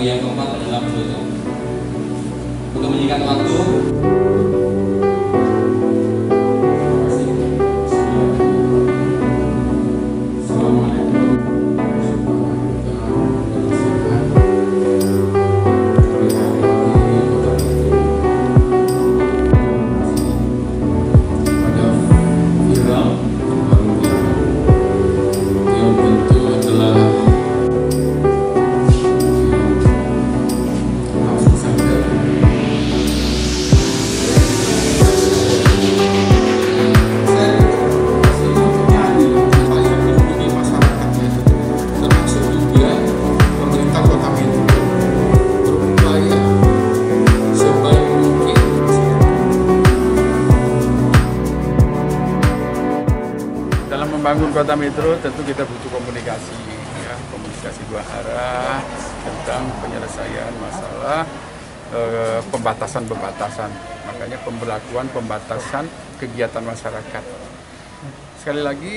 Lagu yang keempat adalah penutup. Untuk menyingkat waktu, dalam membangun kota metro tentu kita butuh komunikasi, ya, komunikasi dua arah tentang penyelesaian masalah pembatasan-pembatasan. Makanya pemberlakuan pembatasan kegiatan masyarakat. Sekali lagi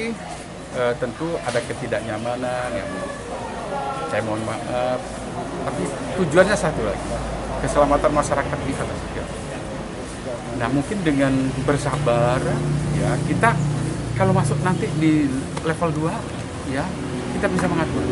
tentu ada ketidaknyamanan, ya. Saya mohon maaf, tapi tujuannya satu lagi, keselamatan masyarakat di atas segala. Nah, mungkin dengan bersabar, ya, kita kalau masuk nanti di level 2, ya, kita bisa mengatur.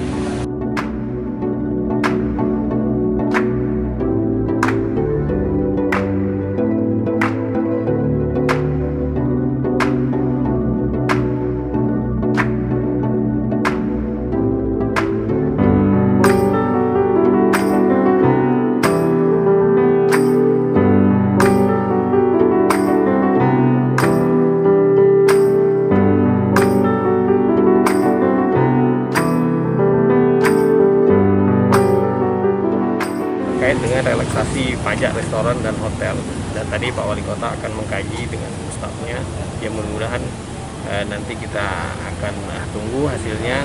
Dengan relaksasi pajak restoran dan hotel, dan tadi Pak Wali Kota akan mengkaji dengan stafnya, ya, mudah-mudahan nanti kita akan tunggu hasilnya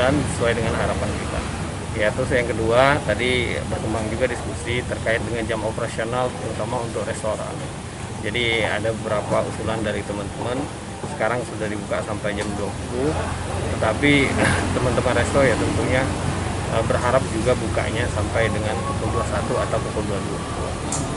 dan sesuai dengan harapan kita, ya. Terus yang kedua, tadi berkembang juga diskusi terkait dengan jam operasional terutama untuk restoran. Jadi ada beberapa usulan dari teman-teman, sekarang sudah dibuka sampai jam 20, tetapi teman-teman resto, ya, tentunya berharap juga bukanya sampai dengan pukul 21 atau pukul 22.